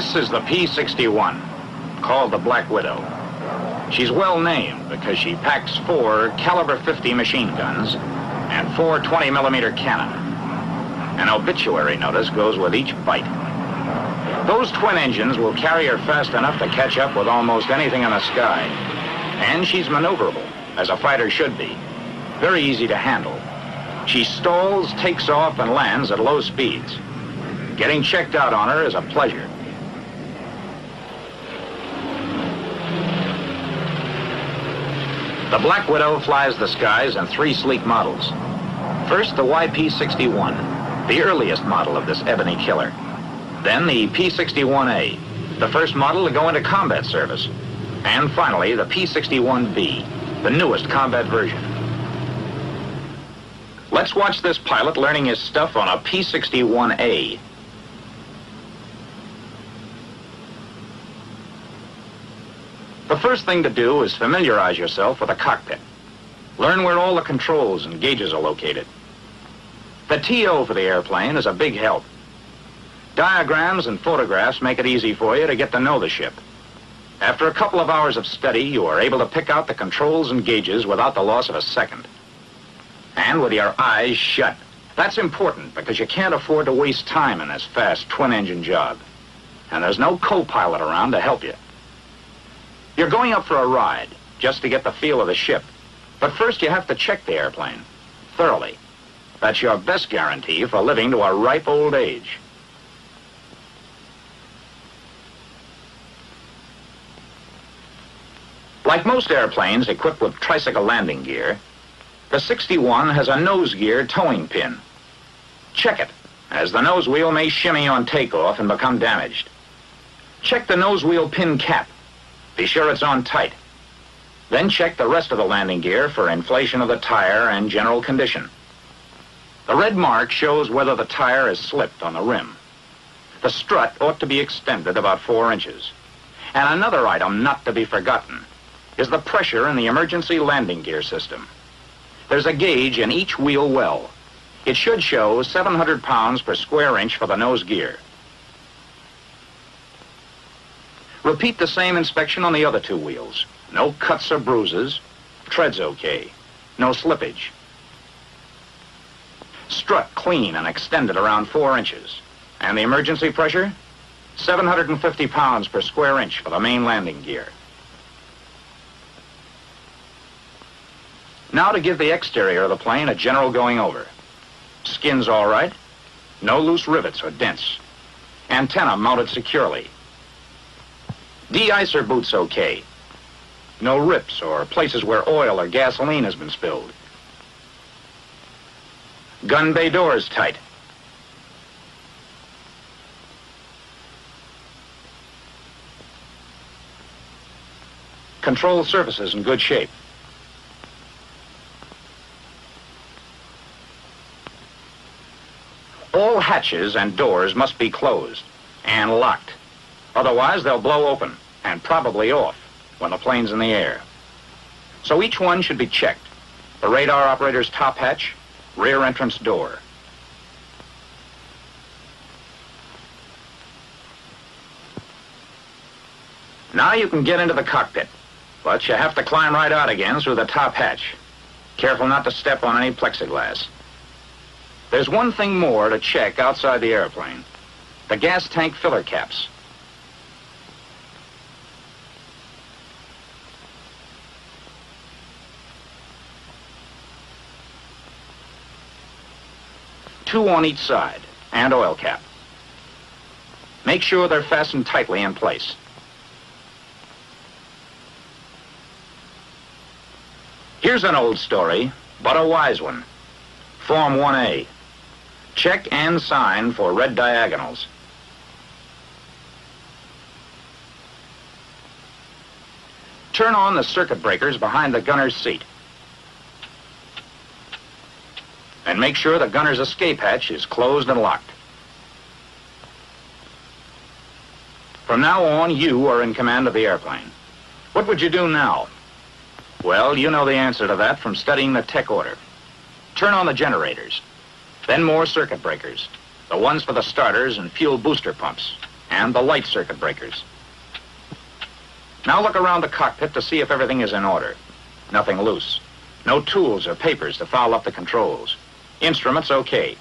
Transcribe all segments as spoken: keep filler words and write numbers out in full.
This is the P sixty-one, called the Black Widow. She's well named because she packs four caliber fifty machine guns and four twenty millimeter cannon. An obituary notice goes with each bite. Those twin engines will carry her fast enough to catch up with almost anything in the sky. And she's maneuverable, as a fighter should be. Very easy to handle. She stalls, takes off, and lands at low speeds. Getting checked out on her is a pleasure. The Black Widow flies the skies in three sleek models. First, the Y P sixty-one, the earliest model of this ebony killer. Then the P sixty-one A, the first model to go into combat service. And finally, the P sixty-one B, the newest combat version. Let's watch this pilot learning his stuff on a P sixty-one A. The first thing to do is familiarize yourself with a cockpit. Learn where all the controls and gauges are located. The T O for the airplane is a big help. Diagrams and photographs make it easy for you to get to know the ship. After a couple of hours of study, you are able to pick out the controls and gauges without the loss of a second. And with your eyes shut. That's important because you can't afford to waste time in this fast twin-engine job. And there's no co-pilot around to help you. You're going up for a ride, just to get the feel of the ship. But first you have to check the airplane, thoroughly. That's your best guarantee for living to a ripe old age. Like most airplanes equipped with tricycle landing gear, the sixty-one has a nose gear towing pin. Check it, as the nose wheel may shimmy on takeoff and become damaged. Check the nose wheel pin cap. Be sure it's on tight. Then check the rest of the landing gear for inflation of the tire and general condition. The red mark shows whether the tire has slipped on the rim. The strut ought to be extended about four inches. And another item not to be forgotten is the pressure in the emergency landing gear system. There's a gauge in each wheel well. It should show seven hundred pounds per square inch for the nose gear. Repeat the same inspection on the other two wheels. No cuts or bruises. Tread's okay. No slippage. Strut clean and extended around four inches. And the emergency pressure? seven hundred fifty pounds per square inch for the main landing gear. Now to give the exterior of the plane a general going over. Skin's all right. No loose rivets or dents. Antenna mounted securely. De-icer boots okay. No rips or places where oil or gasoline has been spilled. Gun bay doors tight. Control surfaces in good shape. All hatches and doors must be closed and locked. Otherwise, they'll blow open and probably off when the plane's in the air. So each one should be checked. The radar operator's top hatch, rear entrance door. Now you can get into the cockpit, but you have to climb right out again through the top hatch. Careful not to step on any plexiglass. There's one thing more to check outside the airplane, the gas tank filler caps. Two on each side, and oil cap. Make sure they're fastened tightly in place. Here's an old story, but a wise one. Form one A. Check and sign for red diagonals. Turn on the circuit breakers behind the gunner's seat. And make sure the gunner's escape hatch is closed and locked. From now on, you are in command of the airplane. What would you do now? Well, you know the answer to that from studying the tech order. Turn on the generators. Then more circuit breakers, the ones for the starters and fuel booster pumps. and the light circuit breakers. Now look around the cockpit to see if everything is in order. Nothing loose. No tools or papers to foul up the controls. Instruments okay.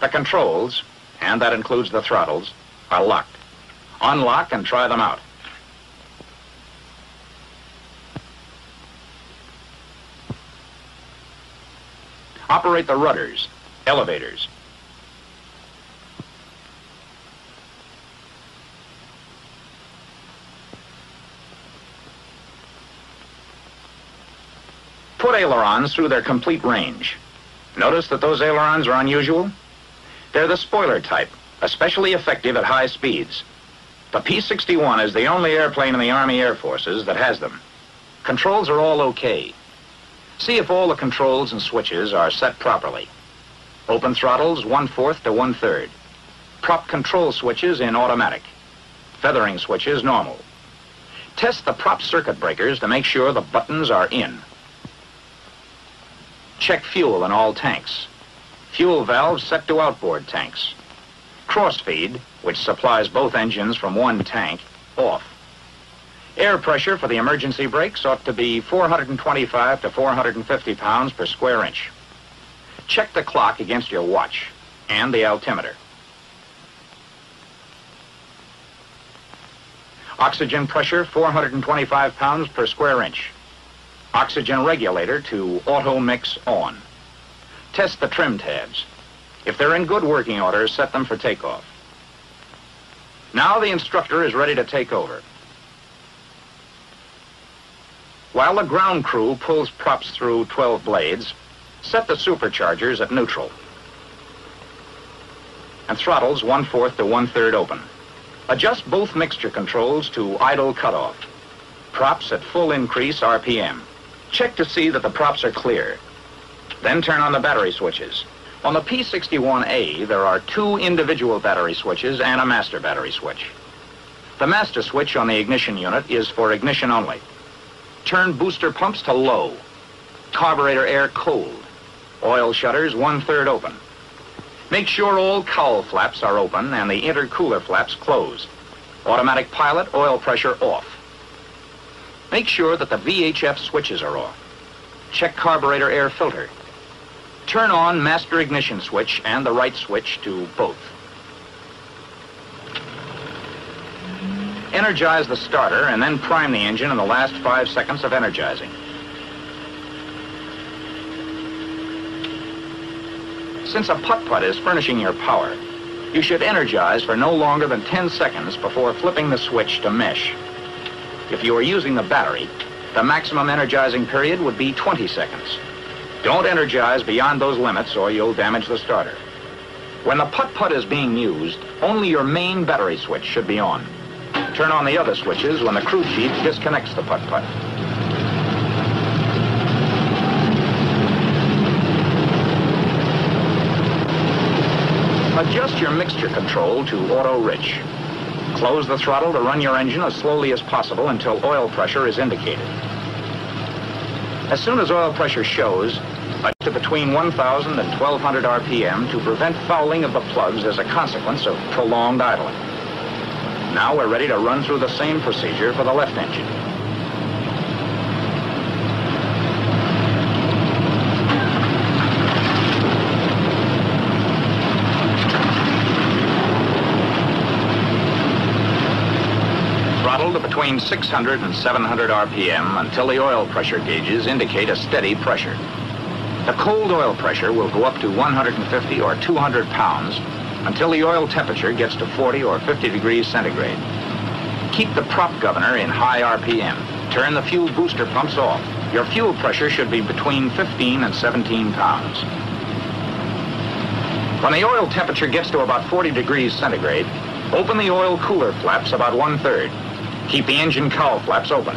The controls, and that includes the throttles, are locked. Unlock and try them out. Operate the rudders, elevators. Put ailerons through their complete range. Notice that those ailerons are unusual? They're the spoiler type, especially effective at high speeds. The P sixty-one is the only airplane in the Army Air Forces that has them. Controls are all okay. See if all the controls and switches are set properly. Open throttles one-fourth to one-third. Prop control switches in automatic. Feathering switches normal. Test the prop circuit breakers to make sure the buttons are in. Check fuel in all tanks. Fuel valves set to outboard tanks. Crossfeed, which supplies both engines from one tank, off. Air pressure for the emergency brakes ought to be four hundred twenty-five to four hundred fifty pounds per square inch. Check the clock against your watch and the altimeter. Oxygen pressure four hundred twenty-five pounds per square inch. Oxygen regulator to auto mix on. Test the trim tabs. If they're in good working order, set them for takeoff. Now the instructor is ready to take over. While the ground crew pulls props through twelve blades, set the superchargers at neutral. And throttles one-fourth to one-third open. Adjust both mixture controls to idle cutoff. Props at full increase R P M. Check to see that the props are clear. Then turn on the battery switches. On the P sixty-one A, there are two individual battery switches and a master battery switch. The master switch on the ignition unit is for ignition only. Turn booster pumps to low. Carburetor air cold. Oil shutters one-third open. Make sure all cowl flaps are open and the intercooler flaps closed. Automatic pilot oil pressure off. Make sure that the V H F switches are off. Check carburetor air filter. Turn on master ignition switch and the right switch to both. Energize the starter and then prime the engine in the last five seconds of energizing. Since a putt-putt is furnishing your power, you should energize for no longer than ten seconds before flipping the switch to mesh. If you are using the battery, the maximum energizing period would be twenty seconds. Don't energize beyond those limits or you'll damage the starter. When the putt-putt is being used, only your main battery switch should be on. Turn on the other switches when the crew chief disconnects the putt-putt. Adjust your mixture control to auto-rich. Close the throttle to run your engine as slowly as possible until oil pressure is indicated. As soon as oil pressure shows, adjust to between one thousand and twelve hundred R P M to prevent fouling of the plugs as a consequence of prolonged idling. Now we're ready to run through the same procedure for the left engine. Throttle to between six hundred and seven hundred R P M until the oil pressure gauges indicate a steady pressure. The cold oil pressure will go up to one hundred fifty or two hundred pounds until the oil temperature gets to forty or fifty degrees centigrade. Keep the prop governor in high R P M. Turn the fuel booster pumps off. Your fuel pressure should be between fifteen and seventeen pounds. When the oil temperature gets to about forty degrees centigrade, open the oil cooler flaps about one-third. Keep the engine cowl flaps open.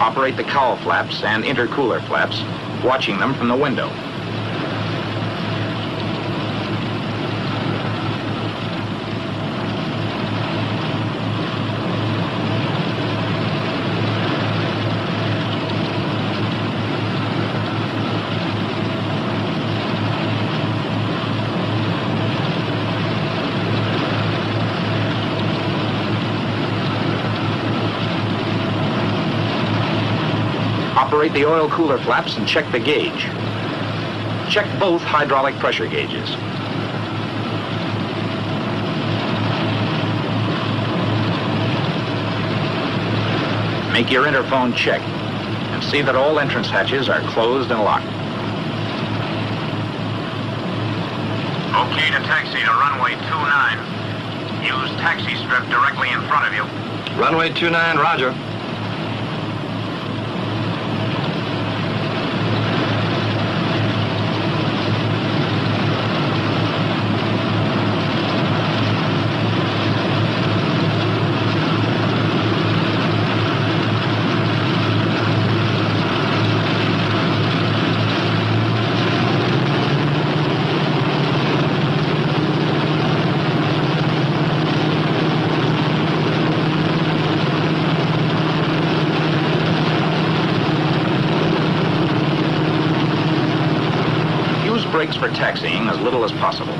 Operate the cowl flaps and intercooler flaps, watching them from the window. operate the oil cooler flaps and check the gauge. Check both hydraulic pressure gauges. Make your interphone check and see that all entrance hatches are closed and locked. Okay to taxi to runway two nine. Use taxi strip directly in front of you. Runway two nine, roger. Brakes for taxiing as little as possible.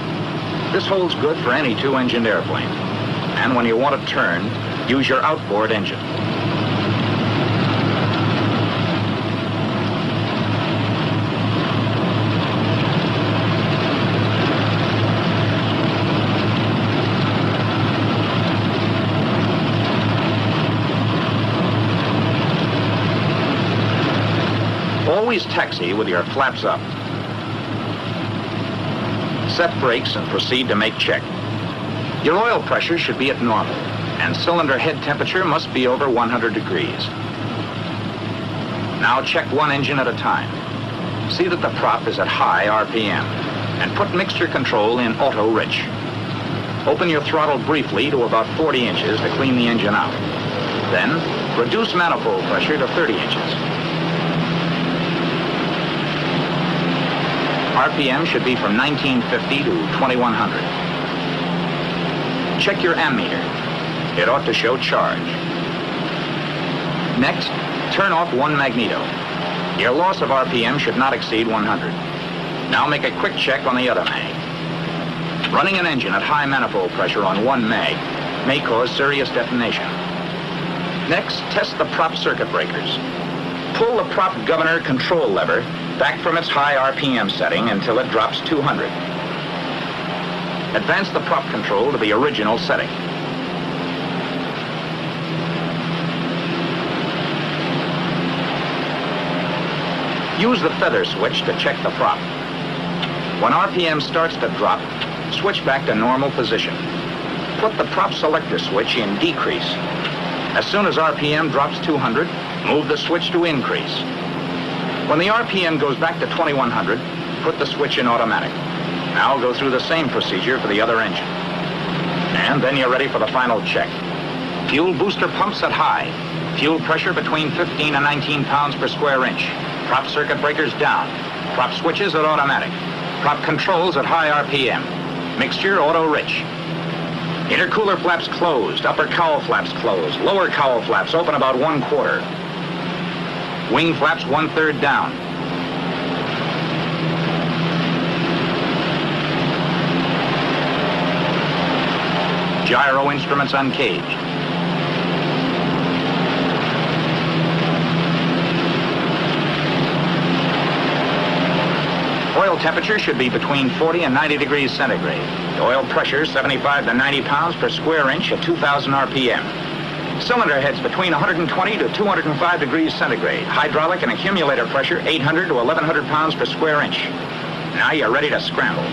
This holds good for any two-engined airplane. And when you want to turn, use your outboard engine. Always taxi with your flaps up. Set brakes and proceed to make check. Your oil pressure should be at normal, and cylinder head temperature must be over one hundred degrees. Now check one engine at a time. See that the prop is at high R P M, and put mixture control in auto rich. Open your throttle briefly to about forty inches to clean the engine out. Then, reduce manifold pressure to thirty inches. R P M should be from nineteen fifty to twenty-one hundred. Check your ammeter. It ought to show charge. Next, turn off one magneto. Your loss of R P M should not exceed one hundred. Now make a quick check on the other mag. Running an engine at high manifold pressure on one mag may cause serious detonation. Next, test the prop circuit breakers. Pull the prop governor control lever back from its high R P M setting until it drops two hundred. Advance the prop control to the original setting. Use the feather switch to check the prop. When R P M starts to drop, switch back to normal position. Put the prop selector switch in decrease. As soon as R P M drops two hundred, move the switch to increase. When the R P M goes back to twenty-one hundred, put the switch in automatic. Now go through the same procedure for the other engine. And then you're ready for the final check. Fuel booster pumps at high. Fuel pressure between fifteen and nineteen pounds per square inch. Prop circuit breakers down. Prop switches at automatic. Prop controls at high R P M. Mixture auto-rich. Intercooler flaps closed. Upper cowl flaps closed. Lower cowl flaps open about one quarter. Wing flaps one-third down. Gyro instruments uncaged. Oil temperature should be between forty and ninety degrees centigrade. Oil pressure seventy-five to ninety pounds per square inch at two thousand R P M. Cylinder heads between one hundred twenty to two hundred five degrees centigrade. Hydraulic and accumulator pressure eight hundred to eleven hundred pounds per square inch. Now you're ready to scramble.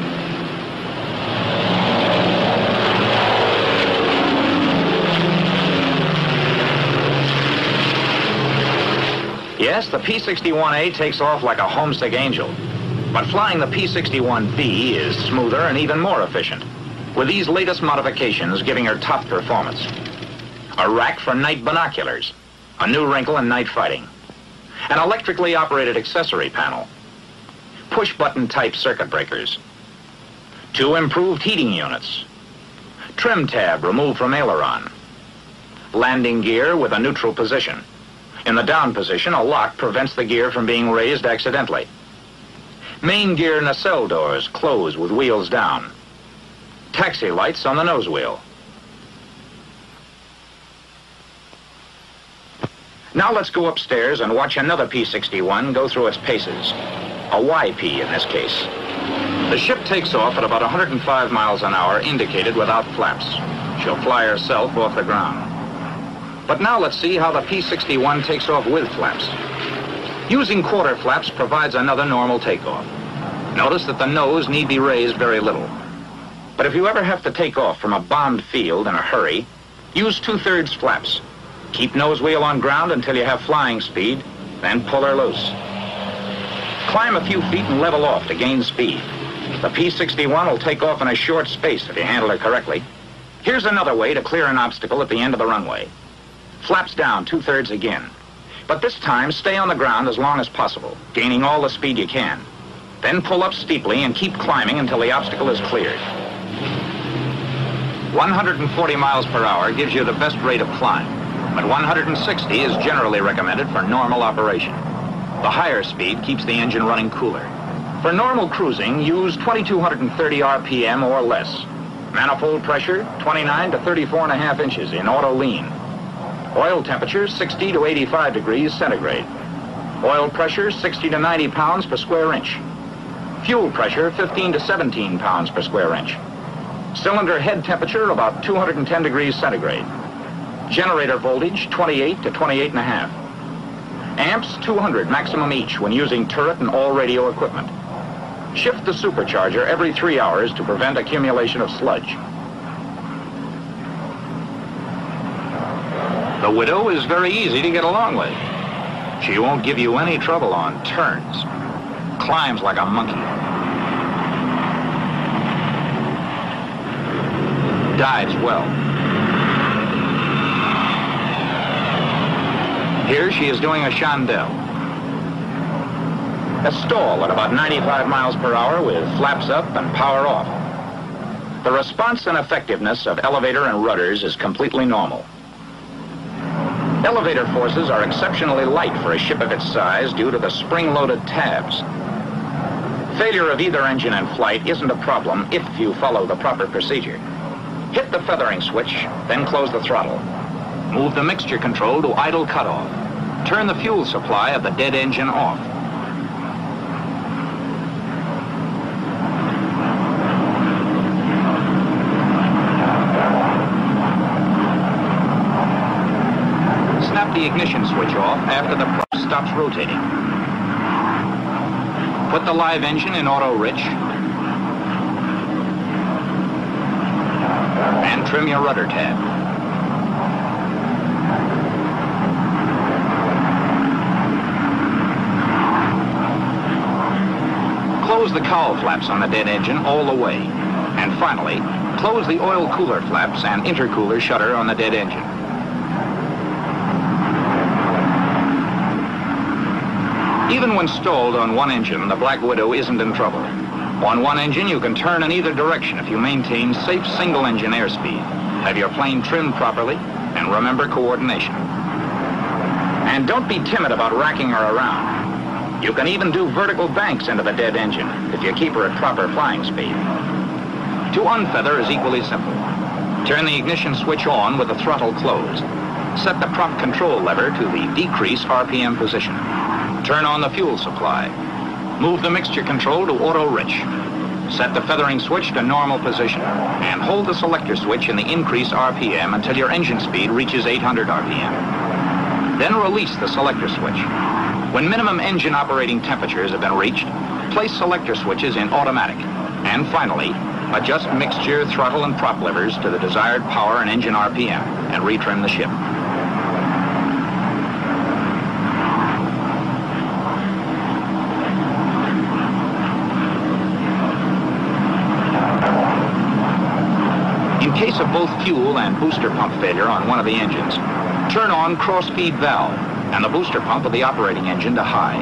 Yes, the P sixty-one A takes off like a homesick angel. But flying the P sixty-one B is smoother and even more efficient, with these latest modifications giving her top performance. A rack for night binoculars, a new wrinkle in night fighting, an electrically operated accessory panel, push-button type circuit breakers, two improved heating units, trim tab removed from aileron, landing gear with a neutral position. In the down position, a lock prevents the gear from being raised accidentally. Main gear nacelle doors close with wheels down, taxi lights on the nose wheel. Now let's go upstairs and watch another P sixty-one go through its paces. A Y P in this case. The ship takes off at about one hundred five miles an hour, indicated without flaps. She'll fly herself off the ground. But now let's see how the P sixty-one takes off with flaps. Using quarter flaps provides another normal takeoff. Notice that the nose need be raised very little. But if you ever have to take off from a bombed field in a hurry, use two-thirds flaps. Keep nose wheel on ground until you have flying speed, then pull her loose. Climb a few feet and level off to gain speed. The P sixty-one will take off in a short space if you handle her correctly. Here's another way to clear an obstacle at the end of the runway. Flaps down two-thirds again. But this time, stay on the ground as long as possible, gaining all the speed you can. Then pull up steeply and keep climbing until the obstacle is cleared. one hundred forty miles per hour gives you the best rate of climb, but one hundred sixty is generally recommended for normal operation. The higher speed keeps the engine running cooler. For normal cruising, use twenty-two thirty R P M or less. Manifold pressure, twenty-nine to thirty-four and a half inches in auto lean. Oil temperature, sixty to eighty-five degrees centigrade. Oil pressure, sixty to ninety pounds per square inch. Fuel pressure, fifteen to seventeen pounds per square inch. Cylinder head temperature, about two hundred ten degrees centigrade. Generator voltage, twenty-eight to twenty-eight and a half. Amps, two hundred maximum each when using turret and all radio equipment. Shift the supercharger every three hours to prevent accumulation of sludge. The Widow is very easy to get along with. She won't give you any trouble on turns. Climbs like a monkey. Dives well. Here she is doing a chandelle. A stall at about ninety-five miles per hour with flaps up and power off. The response and effectiveness of elevator and rudders is completely normal. Elevator forces are exceptionally light for a ship of its size due to the spring-loaded tabs. Failure of either engine in flight isn't a problem if you follow the proper procedure. Hit the feathering switch, then close the throttle. Move the mixture control to idle cutoff. Turn the fuel supply of the dead engine off. The ignition switch off after the prop stops rotating. Put the live engine in auto rich and trim your rudder tab. Close the cowl flaps on the dead engine all the way, and finally close the oil cooler flaps and intercooler shutter on the dead engine. Even when stalled on one engine, the Black Widow isn't in trouble. On one engine, you can turn in either direction if you maintain safe single-engine airspeed, have your plane trimmed properly, and remember coordination. And don't be timid about racking her around. You can even do vertical banks into the dead engine if you keep her at proper flying speed. To unfeather is equally simple. Turn the ignition switch on with the throttle closed. Set the prop control lever to the decrease R P M position. Turn on the fuel supply. Move the mixture control to auto-rich. Set the feathering switch to normal position and hold the selector switch in the increase R P M until your engine speed reaches eight hundred R P M. Then release the selector switch. When minimum engine operating temperatures have been reached, place selector switches in automatic. And finally, adjust mixture, throttle, and prop levers to the desired power and engine R P M and retrim the ship. In case of both fuel and booster pump failure on one of the engines, turn on cross-feed valve and the booster pump of the operating engine to high.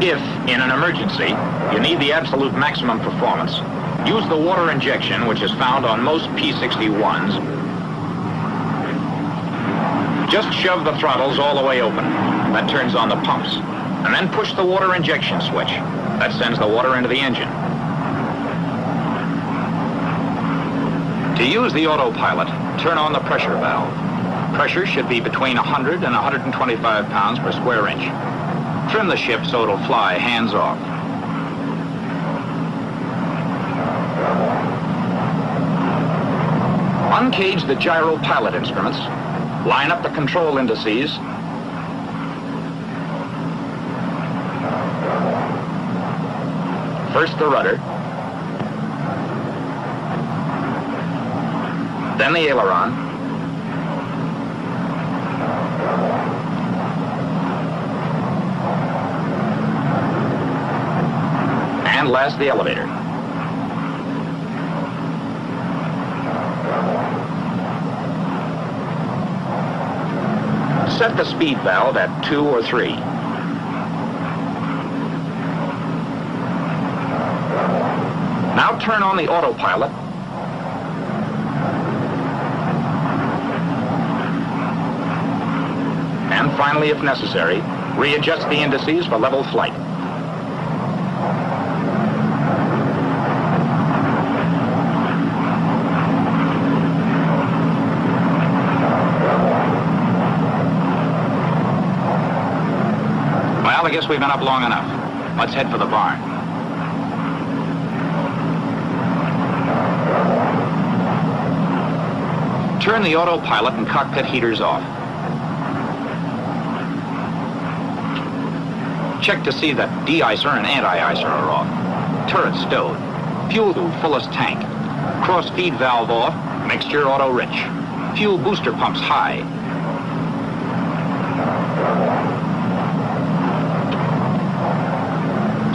If, in an emergency, you need the absolute maximum performance, use the water injection, which is found on most P sixty-ones. Just shove the throttles all the way open. That turns on the pumps. And then push the water injection switch. That sends the water into the engine. To use the autopilot, turn on the pressure valve. Pressure should be between one hundred and one hundred twenty-five pounds per square inch. Trim the ship so it'll fly hands off. Uncage the gyro pilot instruments. Line up the control indices. First the rudder. Then the aileron. And last, the elevator. Set the speed valve at two or three. Now turn on the autopilot. And finally, if necessary, readjust the indices for level flight. I guess we've been up long enough. Let's head for the barn. Turn the autopilot and cockpit heaters off. Check to see that de-icer and anti-icer are off. Turret stowed. Fuel to fullest tank. Cross feed valve off. Mixture auto rich. Fuel booster pumps high.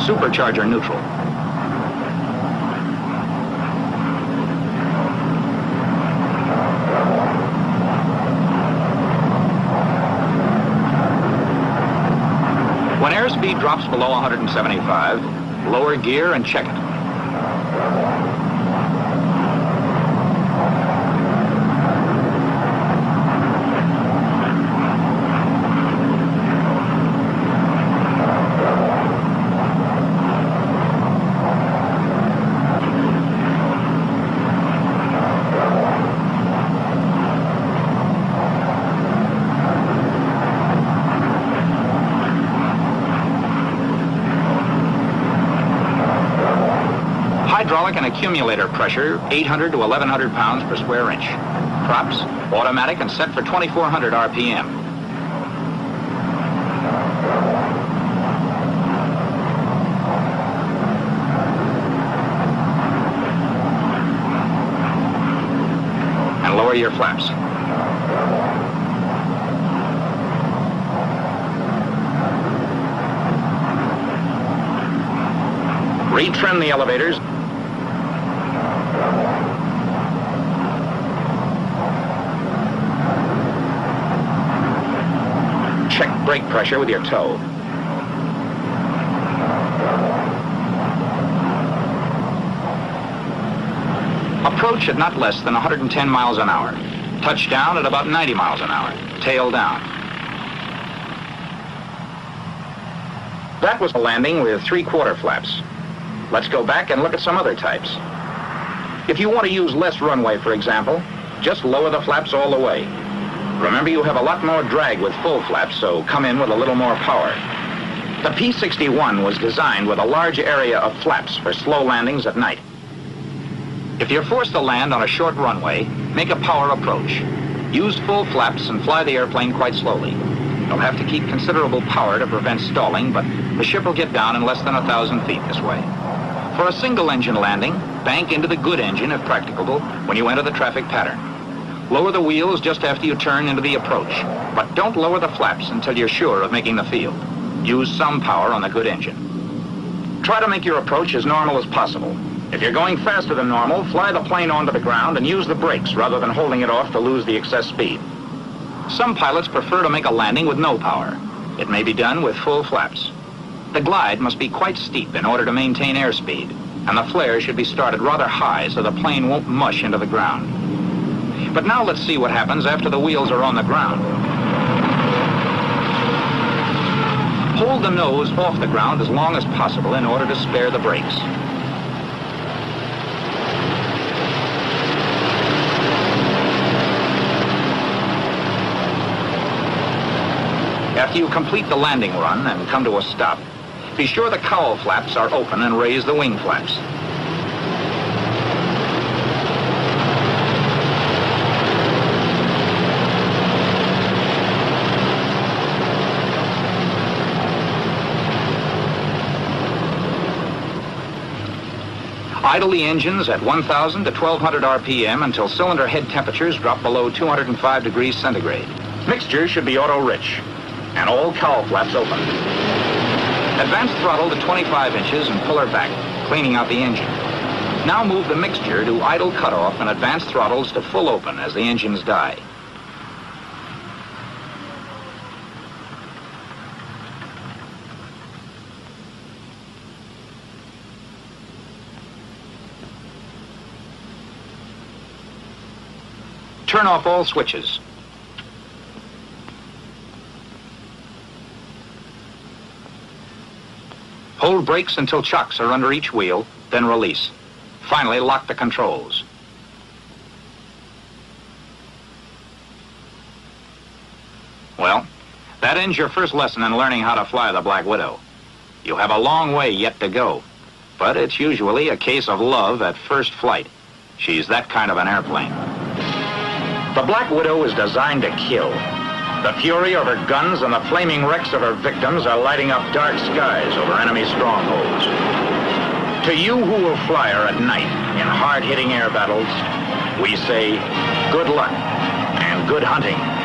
Supercharger neutral. When airspeed drops below one hundred seventy-five, lower gear and check it. Hydraulic and accumulator pressure, eight hundred to eleven hundred pounds per square inch. Props, automatic and set for twenty-four hundred R P M. And lower your flaps. Retrim the elevators. Check brake pressure with your toe. Approach at not less than one hundred ten miles an hour. Touch down at about ninety miles an hour. Tail down. That was a landing with three-quarter flaps. Let's go back and look at some other types. If you want to use less runway, for example, just lower the flaps all the way. Remember, you have a lot more drag with full flaps, so come in with a little more power. The P sixty-one was designed with a large area of flaps for slow landings at night. If you're forced to land on a short runway, make a power approach. Use full flaps and fly the airplane quite slowly. You'll have to keep considerable power to prevent stalling, but the ship will get down in less than a thousand feet this way. For a single-engine landing, bank into the good engine, if practicable, when you enter the traffic pattern. Lower the wheels just after you turn into the approach, but don't lower the flaps until you're sure of making the field. Use some power on the good engine. Try to make your approach as normal as possible. If you're going faster than normal, fly the plane onto the ground and use the brakes rather than holding it off to lose the excess speed. Some pilots prefer to make a landing with no power. It may be done with full flaps. The glide must be quite steep in order to maintain airspeed, and the flare should be started rather high so the plane won't mush into the ground. But now let's see what happens after the wheels are on the ground. Hold the nose off the ground as long as possible in order to spare the brakes. After you complete the landing run and come to a stop, be sure the cowl flaps are open and raise the wing flaps. Idle the engines at one thousand to twelve hundred R P M until cylinder head temperatures drop below two hundred five degrees centigrade. Mixture should be auto-rich, and all cowl flaps open. Advance throttle to twenty-five inches and pull her back, cleaning out the engine. Now move the mixture to idle cutoff and advance throttles to full open as the engines die. Turn off all switches. Hold brakes until chocks are under each wheel, then release. Finally, lock the controls. Well, that ends your first lesson in learning how to fly the Black Widow. You have a long way yet to go, but it's usually a case of love at first flight. She's that kind of an airplane. The Black Widow is designed to kill. The fury of her guns and the flaming wrecks of her victims are lighting up dark skies over enemy strongholds. To you who will fly her at night in hard-hitting air battles, we say good luck and good hunting.